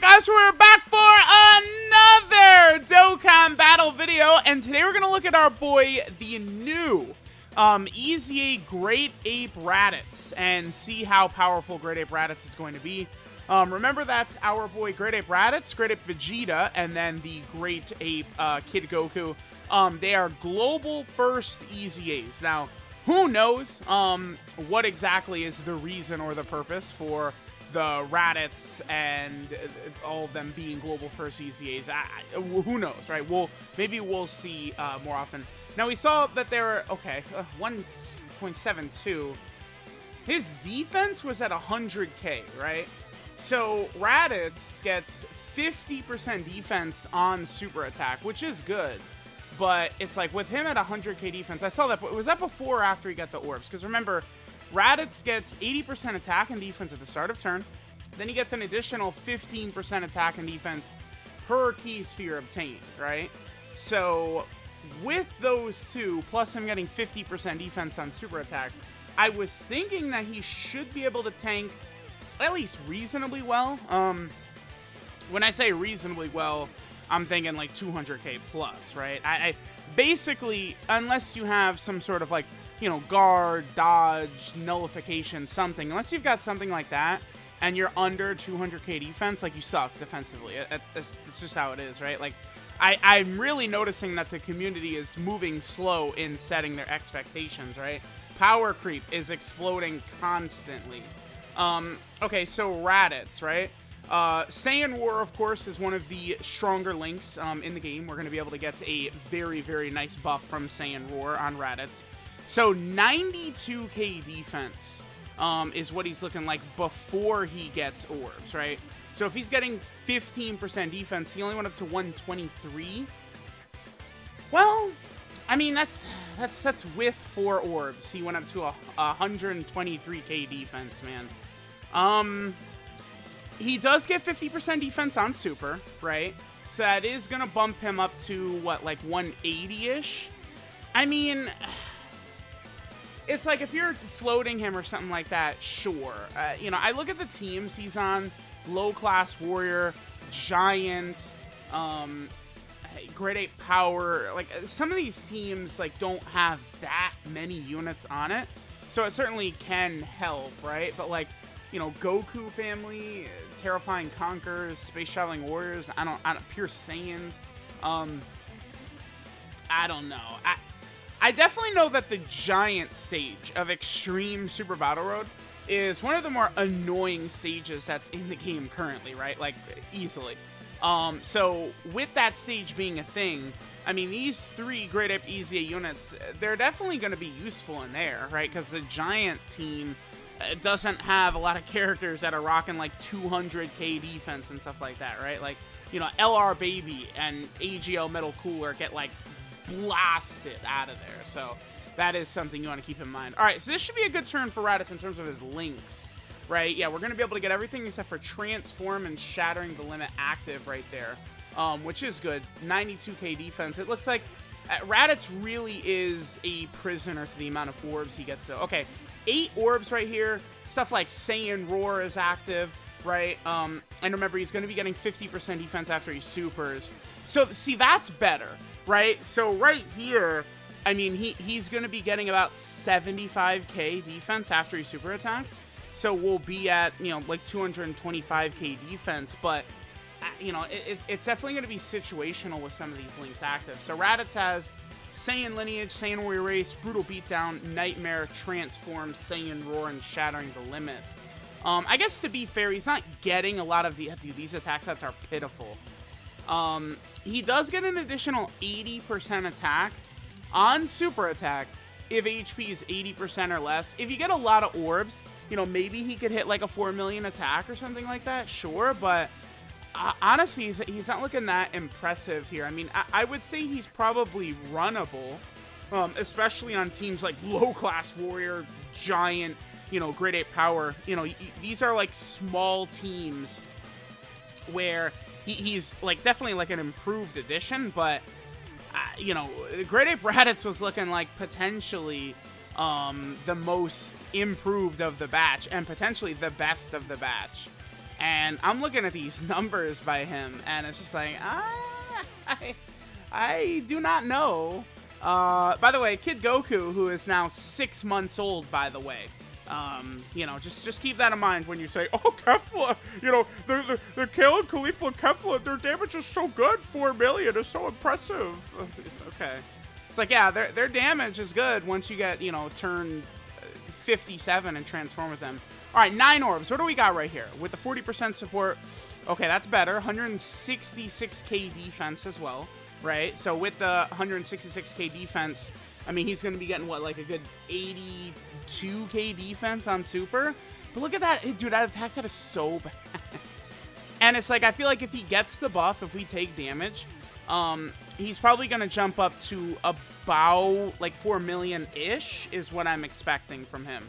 back, us. We're back for another Dokkan Battle video, and today we're gonna look at our boy, the new EZA Great Ape Raditz, and see how powerful Great Ape Raditz is going to be. Remember, that's our boy Great Ape Raditz, Great Ape Vegeta, and then the Great Ape Kid Goku. They are global first EZAs. Now, who knows what exactly is the reason or the purpose for the Raditz and all of them being global first EZAs. Who knows, right? Maybe we'll see more often. Now, we saw that there were, okay, 1.72. His defense was at 100K, right? So Raditz gets 50% defense on super attack, which is good. But it's like with him at 100K defense, I saw that, was that before or after he got the orbs? Because remember, Raditz gets 80% attack and defense at the start of turn. Then he gets an additional 15% attack and defense per key sphere obtained, right? So with those two, plus him getting 50% defense on super attack, I was thinking that he should be able to tank at least reasonably well. When I say reasonably well, I'm thinking like 200K plus, right? I basically, unless you have some sort of like, you know, guard, dodge, nullification, something. Unless you've got something like that, and you're under 200K defense, like, you suck defensively. It's just how it is, right? Like, I'm really noticing that the community is moving slow in setting their expectations, right? Power creep is exploding constantly. Okay, so Raditz, right? Saiyan Roar, of course, is one of the stronger links in the game. We're going to be able to get a very, very nice buff from Saiyan Roar on Raditz. So 92K defense is what he's looking like before he gets orbs, right? So if he's getting 15% defense, he only went up to 123. Well, I mean, that's with 4 orbs. He went up to 123K defense, man. He does get 50% defense on super, right? So that is going to bump him up to, what, like 180-ish? I mean, it's like if you're floating him or something like that, sure. You know, I look at the teams he's on: low-class warrior, giant, grade 8 power. Like, some of these teams like don't have that many units on it, so it certainly can help, right? But like, you know, Goku family, terrifying conquerors, space traveling warriors. I don't pure Saiyans. I don't know. I definitely know that the giant stage of Extreme Super Battle Road is one of the more annoying stages that's in the game currently, right? Like, easily. So with that stage being a thing, I mean, these 3 Great Ape EZA units, they're definitely going to be useful in there, right? Because the giant team doesn't have a lot of characters that are rocking like 200K defense and stuff like that, right? Like, you know, LR Baby and AGL Metal Cooler get like blasted out of there, so that is something you want to keep in mind. All right, so this should be a good turn for Raditz in terms of his links, right? Yeah, we're going to be able to get everything except for Transform and Shattering the Limit active right there, which is good. 92K defense. It looks like Raditz really is a prisoner to the amount of orbs he gets. So, okay, 8 orbs right here. Stuff like Saiyan Roar is active, right? And remember, he's going to be getting 50% defense after he supers. So, see, that's better, right? So right here, I mean, he's going to be getting about 75K defense after he super attacks. So we'll be at, you know, like 225K defense. But, you know, it's definitely going to be situational with some of these links active. So Raditz has Saiyan lineage, Saiyan warrior race, brutal beatdown, nightmare, transform, Saiyan roar, and shattering the limit. I guess to be fair, he's not getting a lot of the... Dude, these attack sets are pitiful. He does get an additional 80% attack on super attack if HP is 80% or less. If you get a lot of orbs, you know, maybe he could hit like a 4 million attack or something like that, sure. But honestly, he's not looking that impressive here. I mean, I would say he's probably runnable, especially on teams like low-class warrior, giant, you know, grade 8 power. You know, these are like small teams where he's like definitely like an improved addition, but you know, Great Ape Raditz was looking like potentially the most improved of the batch and potentially the best of the batch. And I'm looking at these numbers by him, and it's just like, I do not know. By the way, Kid Goku, who is now 6 months old, by the way. You know, just keep that in mind when you say, oh, Kefla, you know, the Kale and Khalifa and Kefla, their damage is so good, 4 million is so impressive. Okay. It's like, yeah, their damage is good once you get, you know, turn 57 and transform with them. All right, 9 orbs. What do we got right here? With the 40% support, okay, that's better. 166k defense as well, right? So with the 166k defense, I mean, he's going to be getting, what, like a good 82k defense on super? But look at that. Dude, that attack set is so bad. And it's like, I feel like if he gets the buff, if we take damage, he's probably going to jump up to about, like, 4 million-ish is what I'm expecting from him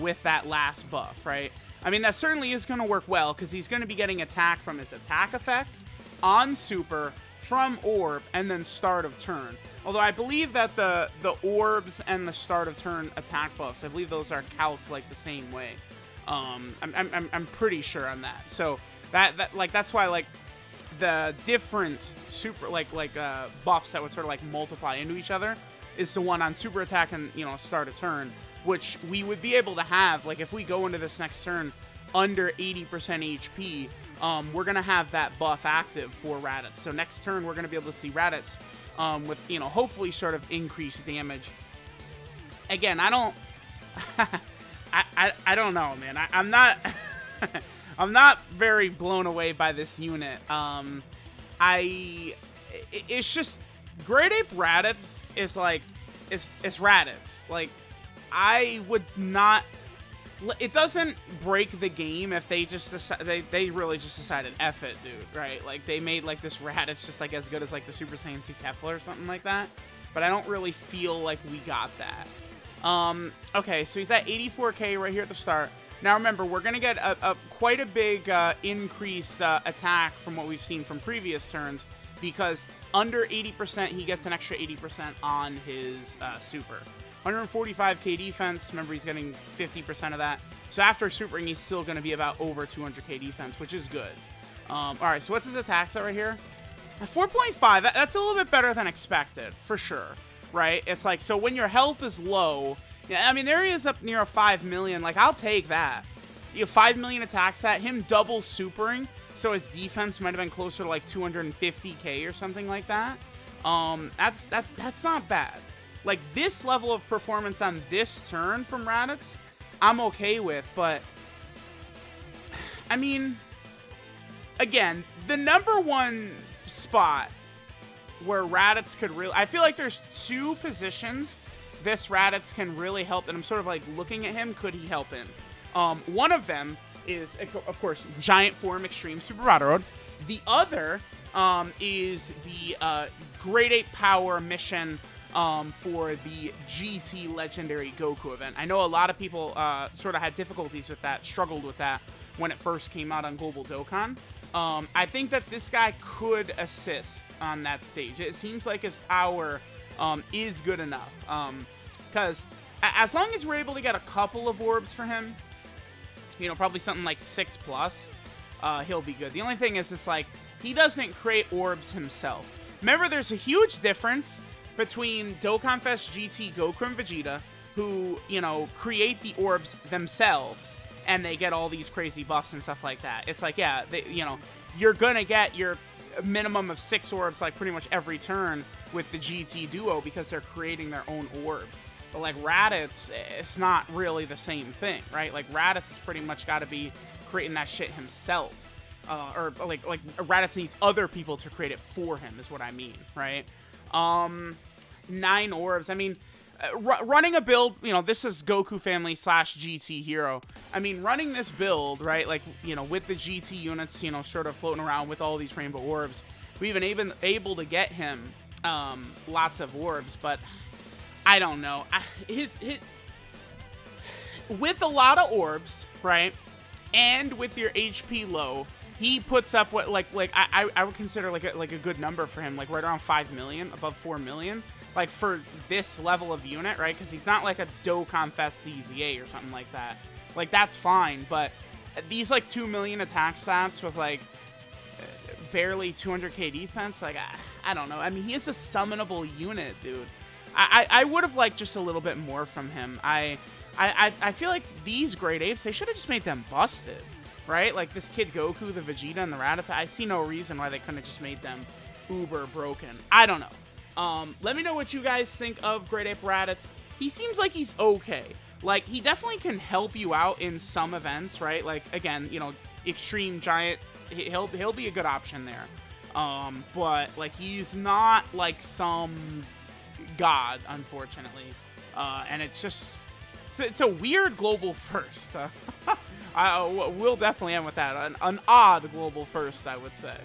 with that last buff, right? I mean, that certainly is going to work well because he's going to be getting attack from his attack effect on super, from orb, and then start of turn. Although I believe that the orbs and the start of turn attack buffs, I believe those are calced like the same way. I'm pretty sure on that. So that's why like the different super like buffs that would sort of like multiply into each other is the one on super attack and, you know, start of turn, which we would be able to have like if we go into this next turn under 80% HP. We're gonna have that buff active for Raditz. So next turn we're gonna be able to see Raditz with, you know, hopefully sort of increased damage. Again, I don't, I don't know, man. I'm not, I'm not very blown away by this unit. It's just Great Ape Raditz is like, it's Raditz. Like, I would not. It doesn't break the game if they just decide, they really just decided F it, dude, right? Like, they made, like, this Raditz just, like, as good as, like, the Super Saiyan 2 Kefla or something like that. But I don't really feel like we got that. Okay, so he's at 84k right here at the start. Now, remember, we're going to get quite a big increased attack from what we've seen from previous turns because under 80%, he gets an extra 80% on his Super. 145k defense, remember he's getting 50% of that. So after supering, he's still going to be about over 200k defense, which is good. All right, so what's his attack set right here? 4.5, that's a little bit better than expected, for sure, right? It's like, so when your health is low, yeah, I mean, there he is up near a 5 million, like, I'll take that. You have 5 million attack set, him double supering, so his defense might have been closer to, like, 250k or something like that. That's not bad. Like, this level of performance on this turn from Raditz, I'm okay with, but, I mean, again, the #1 spot where Raditz could really, I feel like there's two positions this Raditz can really help, and I'm sort of, like, looking at him, could he help him? One of them is, of course, Giant Form Extreme Super Road. The other is the Great Ape Power Mission for the GT Legendary Goku event. I know a lot of people sort of had difficulties with that, struggled with that when it first came out on Global Dokkan. I think that this guy could assist on that stage. It seems like his power is good enough. Because as long as we're able to get a couple of orbs for him, you know, probably something like 6+, he'll be good. The only thing is it's like, he doesn't create orbs himself. Remember, there's a huge difference between Dokkan Fest GT Goku and Vegeta, who, you know, create the orbs themselves, and they get all these crazy buffs and stuff like that. It's like, yeah, you know, you're gonna get your minimum of 6 orbs, like, pretty much every turn with the GT duo because they're creating their own orbs. But, like, Raditz, it's not really the same thing, right? Like, Raditz has pretty much got to be creating that shit himself. Or, like, Raditz needs other people to create it for him is what I mean, right? 9 orbs. I mean, running a build, you know, this is Goku family / GT hero. I mean, running this build, right, like, you know, with the GT units, you know, sort of floating around with all these rainbow orbs, we've been even able to get him lots of orbs, but I don't know. With a lot of orbs, right, and with your HP low, he puts up what, like I would consider, like a good number for him, like, right around 5 million, above 4 million, like, for this level of unit, right? Because he's not, like, a Dokkan Fest EZA or something like that. Like, that's fine, but these like 2 million attack stats with like barely 200k defense, like I don't know. I mean, he is a summonable unit, dude. I would have liked just a little bit more from him. I feel like these Great Apes, they should have just made them busted, right? Like this Kid Goku, the Vegeta, and the Raditz. I see no reason why they couldn't have just made them uber broken. I don't know. Let me know what you guys think of Great Ape Raditz. He seems like he's okay. Like, he definitely can help you out in some events, right? Like, again, you know, Extreme Giant, he'll be a good option there. But, like, he's not, like, some god, unfortunately. And it's just... it's a weird global first. We'll definitely end with that. An odd global first, I would say.